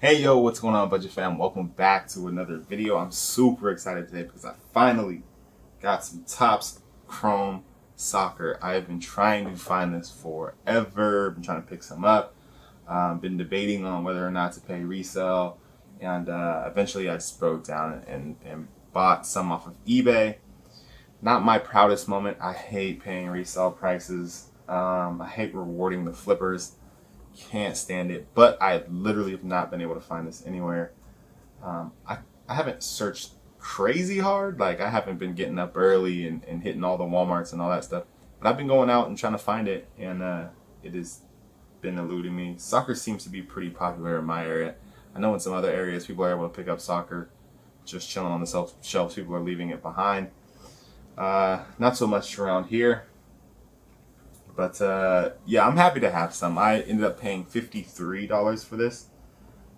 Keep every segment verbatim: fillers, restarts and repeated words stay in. Hey yo, what's going on, Budget Fam? Welcome back to another video. I'm super excited today because I finally got some Topps Chrome Soccer. I've been trying to find this forever. I've been trying to pick some up. Um, been debating on whether or not to pay resale, and uh, eventually I just broke down and, and bought some off of eBay. Not my proudest moment. I hate paying resale prices. Um, I hate rewarding the flippers. Can't stand it, but I literally have not been able to find this anywhere. Um, I, I haven't searched crazy hard. Like, I haven't been getting up early and, and hitting all the Walmarts and all that stuff. But I've been going out and trying to find it, and uh, it has been eluding me. Soccer seems to be pretty popular in my area. I know in some other areas people are able to pick up soccer just chilling on the shelves. People are leaving it behind. Uh, not so much around here. But uh, yeah, I'm happy to have some. I ended up paying fifty-three dollars for this,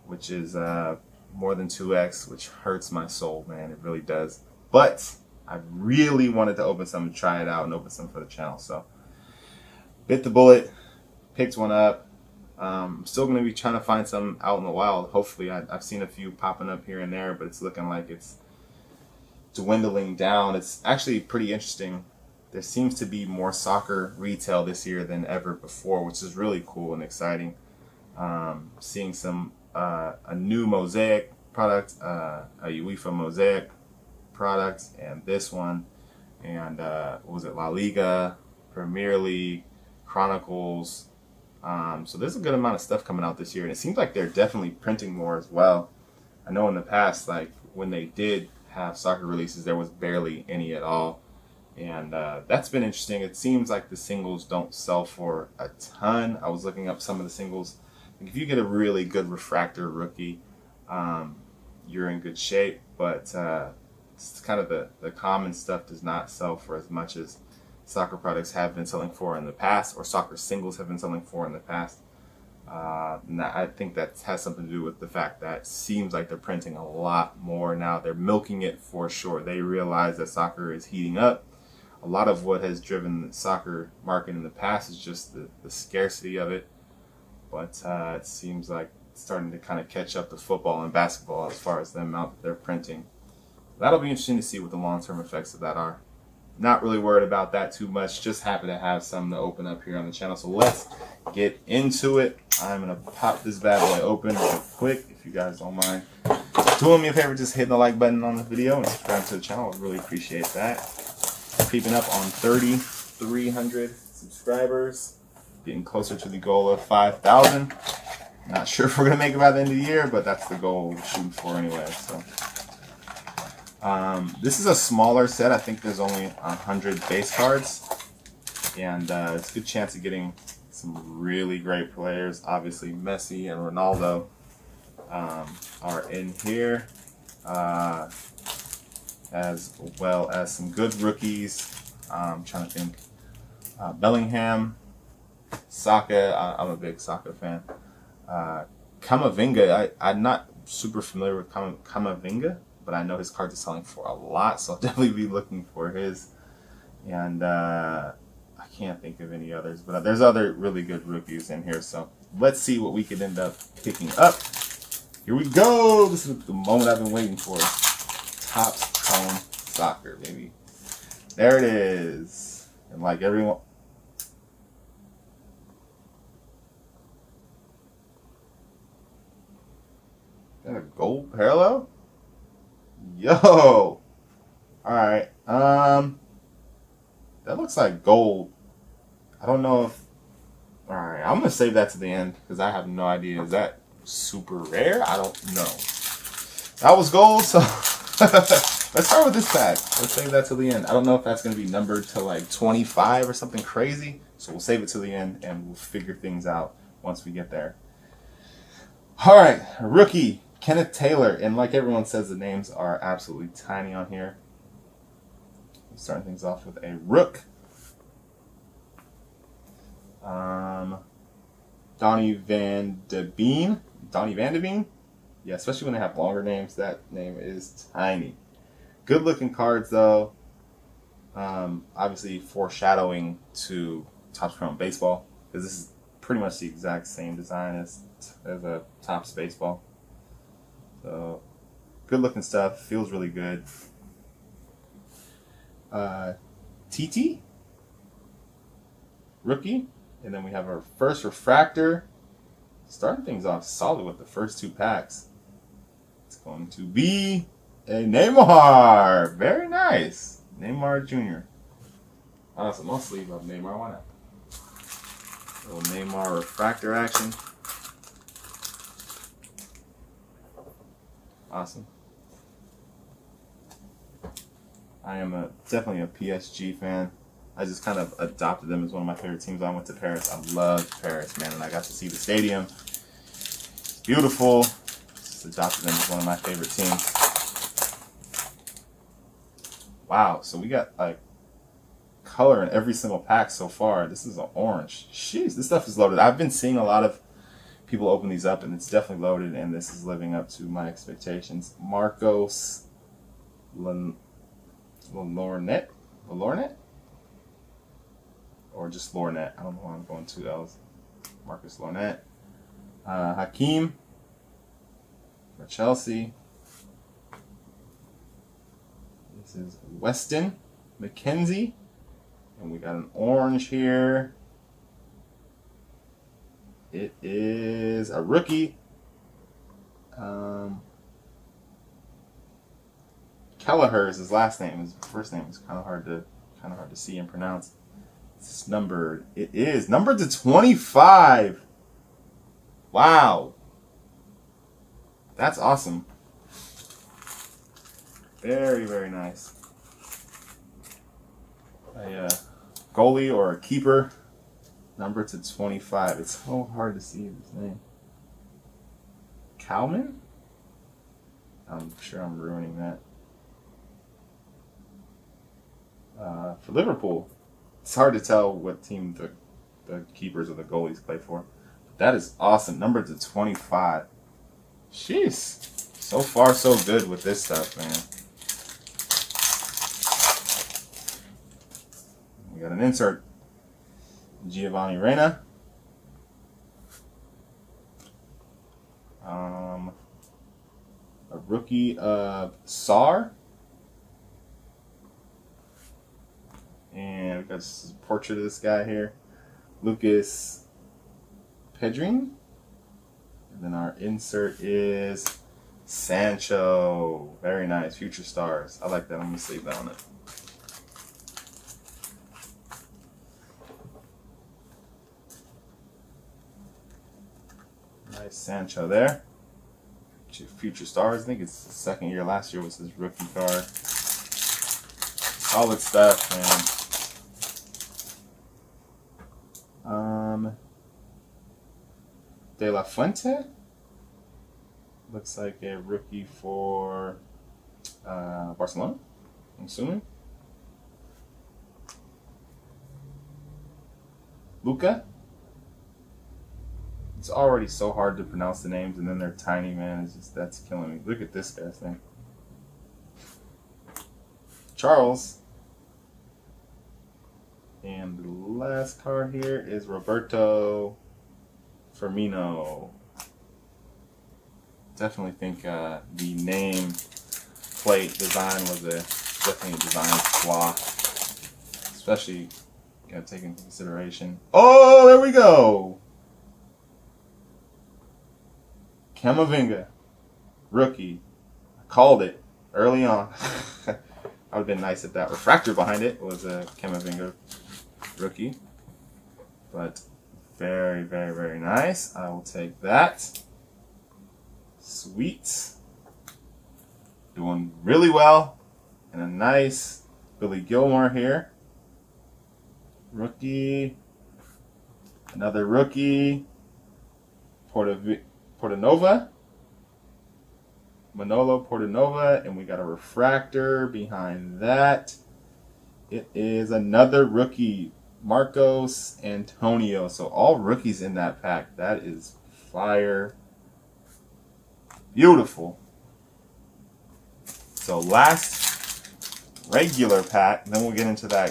which is uh, more than two X, which hurts my soul, man. It really does. But I really wanted to open some and try it out and open some for the channel. So bit the bullet, picked one up. Um, I'm still going to be trying to find some out in the wild. Hopefully, I, I've seen a few popping up here and there, but it's looking like it's dwindling down. It's actually pretty interesting. There seems to be more soccer retail this year than ever before, which is really cool and exciting. Um, seeing some uh, a new mosaic product, uh, a UEFA mosaic product, and this one, and uh, what was it, La Liga, Premier League, Chronicles. Um, so there's a good amount of stuff coming out this year, and it seems like they're definitely printing more as well. I know in the past, like when they did have soccer releases, there was barely any at all. And uh, that's been interesting. It seems like the singles don't sell for a ton. I was looking up some of the singles. If you get a really good refractor rookie, um, you're in good shape. But uh, it's kind of the, the common stuff does not sell for as much as soccer products have been selling for in the past, or soccer singles have been selling for in the past. Uh, and I think that has something to do with the fact that it seems like they're printing a lot more now. They're milking it for sure. They realize that soccer is heating up. A lot of what has driven the soccer market in the past is just the, the scarcity of it. But uh, it seems like it's starting to kind of catch up to football and basketball as far as the amount that they're printing. That'll be interesting to see what the long-term effects of that are. Not really worried about that too much. Just happy to have some to open up here on the channel. So let's get into it. I'm going to pop this bad boy open real quick, if you guys don't mind. Doing me a favor, just hitting the like button on the video and subscribe to the channel. I really appreciate that. Creeping up on thirty-three hundred subscribers, getting closer to the goal of five thousand. Not sure if we're gonna make it by the end of the year, but that's the goal we're shooting for anyway. So um, this is a smaller set. I think there's only one hundred base cards, and uh, it's a good chance of getting some really great players. Obviously, Messi and Ronaldo um, are in here. Uh, as well as some good rookies. I'm trying to think. Uh, Bellingham, Saka, I, I'm a big Saka fan. Uh, Kamavinga, I, I'm not super familiar with Kama, Kamavinga, but I know his cards are selling for a lot, so I'll definitely be looking for his. And uh, I can't think of any others, but there's other really good rookies in here, so let's see what we could end up picking up. Here we go! This is the moment I've been waiting for. Topps Chrome Soccer, baby. There it is. And like everyone, got a gold parallel. Yo. All right. Um, that looks like gold. I don't know if. All right, I'm gonna save that to the end because I have no idea. Is that super rare? I don't know. That was gold, so. Let's start with this pack. Let's save that to the end. I don't know if that's going to be numbered to like twenty-five or something crazy. So we'll save it to the end and we'll figure things out once we get there. All right. Rookie Kenneth Taylor. And like everyone says, the names are absolutely tiny on here. Starting things off with a rook. Um, Donnie Van DeBean. Donnie Van DeBean. Yeah, especially when they have longer names, that name is tiny. Good looking cards though. Um, obviously foreshadowing to Topps Chrome Baseball, because this is pretty much the exact same design as, as a Topps Baseball. So good looking stuff, feels really good. Uh, T T, rookie, and then we have our first refractor. Starting things off solid with the first two packs. It's going to be a Neymar. Very nice. Neymar Junior Oh, that's a long sleeve of Neymar. Why not? A little Neymar refractor action. Awesome. I am a, definitely a P S G fan. I just kind of adopted them as one of my favorite teams. I went to Paris. I loved Paris, man, and I got to see the stadium. It's beautiful. Just adopted them as one of my favorite teams. Wow, so we got like color in every single pack so far. This is an orange. Jeez, this stuff is loaded. I've been seeing a lot of people open these up, and it's definitely loaded, and this is living up to my expectations. Marcos Lornet, Lornet, or just Lornet. I don't know why I'm going to L's. Marcos Lornet, uh, Hakeem for Chelsea. This is Weston McKenzie, and we got an orange here. It is a rookie, um, Kelleher is his last name. His first name is kind of hard to kind of hard to see and pronounce. It's numbered. It is numbered to twenty-five. Wow, that's awesome. Very very nice. A uh, goalie or a keeper. Number to twenty-five. It's so hard to see his name. Kalman? I'm sure I'm ruining that. Uh, for Liverpool, it's hard to tell what team the, the keepers or the goalies play for. But that is awesome. Number to twenty-five. Jeez. So far, so good with this stuff, man. We got an insert. Giovanni Reyna. Um, a rookie of Sar. And we've got this portrait of this guy here. Lucas Pedrin. And then our insert is Sancho. Very nice. Future Stars. I like that. I'm going to save that on it. Sancho there. Future Stars. I think it's the second year. Last year was his rookie card. Solid stuff, man. Um, De La Fuente. Looks like a rookie for uh, Barcelona, I'm assuming. Luca. It's already so hard to pronounce the names, and then they're tiny, man. It's just, that's killing me. Look at this guy's name. Charles. And the last card here is Roberto Firmino. Definitely think uh, the name plate design was a definitely a design flaw. Especially, you know, taking into consideration. Oh, there we go! Kamavinga, rookie. I called it early on. I would have been nice if that refractor behind it was a Kamavinga rookie. But very, very, very nice. I will take that. Sweet. Doing really well. And a nice Billy Gilmore here. Rookie. Another rookie. Portavilla. Portanova, Manolo Portanova, and we got a refractor behind that. It is another rookie, Marcos Antonio. So all rookies in that pack. That is fire. Beautiful. So last regular pack, then we'll get into that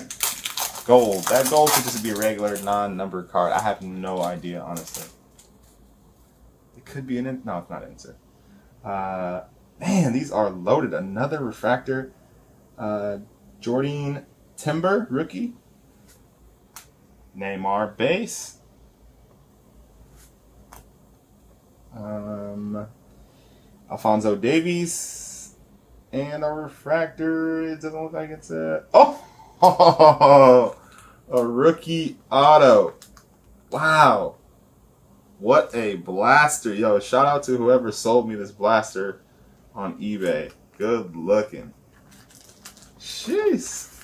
gold. That gold could just be a regular non-number card. I have no idea, honestly. Could be an in. No, it's not an insert. Uh, man, these are loaded. Another refractor. Uh, Jordine Timber, rookie. Neymar base. Um, Alphonso Davies. And a refractor. It doesn't look like it's a... Oh! Oh, a rookie auto. Wow. What a blaster. Yo, shout out to whoever sold me this blaster on eBay. Good looking. Jeez.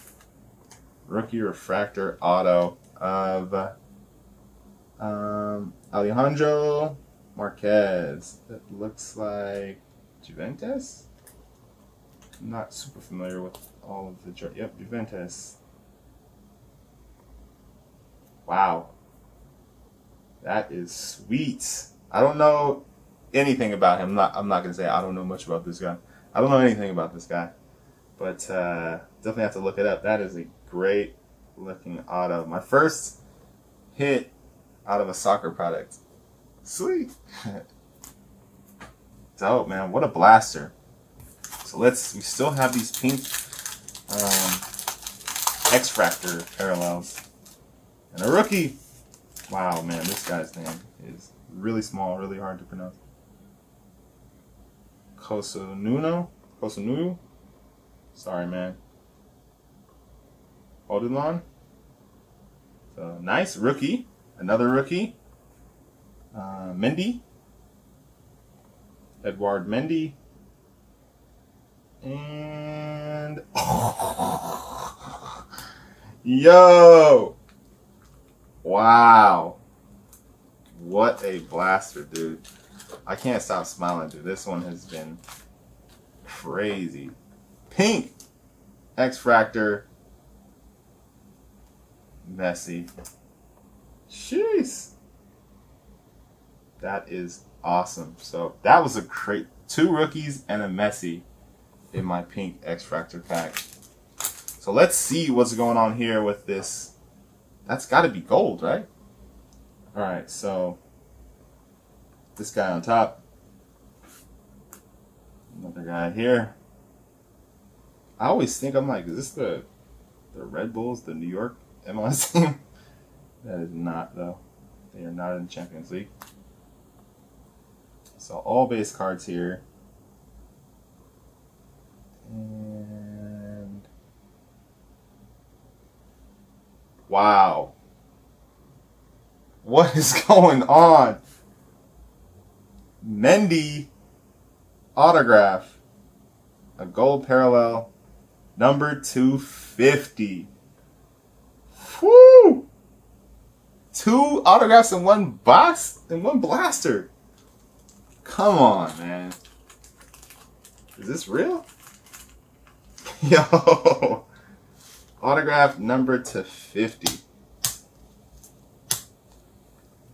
Rookie refractor auto of um, Alejandro Marquez. It looks like Juventus. I'm not super familiar with all of the... Yep, Juventus. Wow. That is sweet. I don't know anything about him. I'm not, I'm not going to say I don't know much about this guy. I don't know anything about this guy. But uh, definitely have to look it up. That is a great looking auto. My first hit out of a soccer product. Sweet. Dope, man. What a blaster. So let's, we still have these pink um, X-Fractor parallels. And a rookie. Wow, man, this guy's name is really small, really hard to pronounce. Kosununo? Kosunu? Sorry, man. Odilon? So, nice. Rookie. Another rookie. Uh, Mendy. Edouard Mendy. And... Oh. Yo! Wow, what a blaster, dude. I can't stop smiling, dude. This one has been crazy. Pink X-Fractor Messi. Jeez, that is awesome. So that was a great two rookies and a Messi in my pink X-Fractor pack. So let's see what's going on here with this. That's got to be gold, right? All right, so this guy on top, another guy here. I always think, I'm like, is this the the Red Bulls, the New York M L S team? That is not, though. They are not in Champions League. So all base cards here. And wow. What is going on? Mendy autograph. A gold parallel. Number two fifty. Woo! Two autographs in one box? In one blaster. Come on, man. Is this real? Yo. Autograph number two fifty.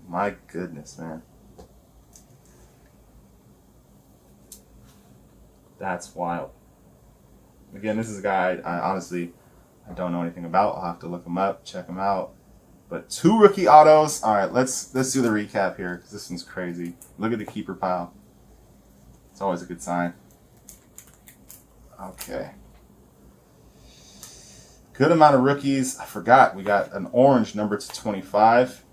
My goodness, man. That's wild. Again, this is a guy I, I honestly I don't know anything about. I'll have to look him up, check him out. But two rookie autos. All right, let's let's do the recap here because this one's crazy. Look at the keeper pile. It's always a good sign. Okay. Good amount of rookies. I forgot we got an orange number to twenty-five.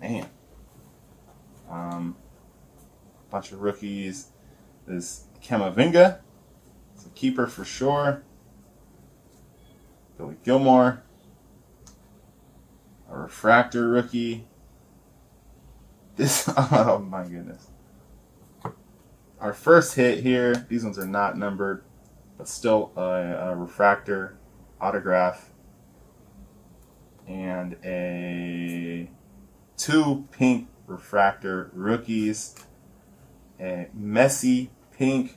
Man. Um, bunch of rookies. This Kamavinga. It's a keeper for sure. Billy Gilmore. A refractor rookie. This, oh my goodness. Our first hit here. These ones are not numbered, but still a, a refractor. Autograph and a two pink refractor rookies, a Messi pink,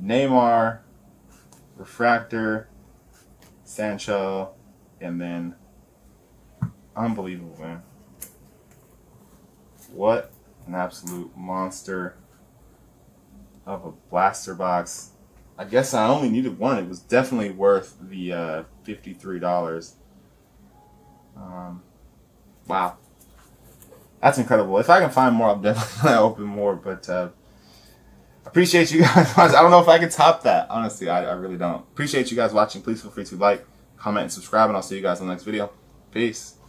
Neymar refractor, Sancho, and then unbelievable, man. What an absolute monster of a blaster box. I guess I only needed one. It was definitely worth the uh, fifty-three dollars. Um, wow. That's incredible. If I can find more, I'll definitely open more. But uh, appreciate you guys. I don't know if I can top that. Honestly, I, I really don't. Appreciate you guys watching. Please feel free to like, comment, and subscribe. And I'll see you guys in the next video. Peace.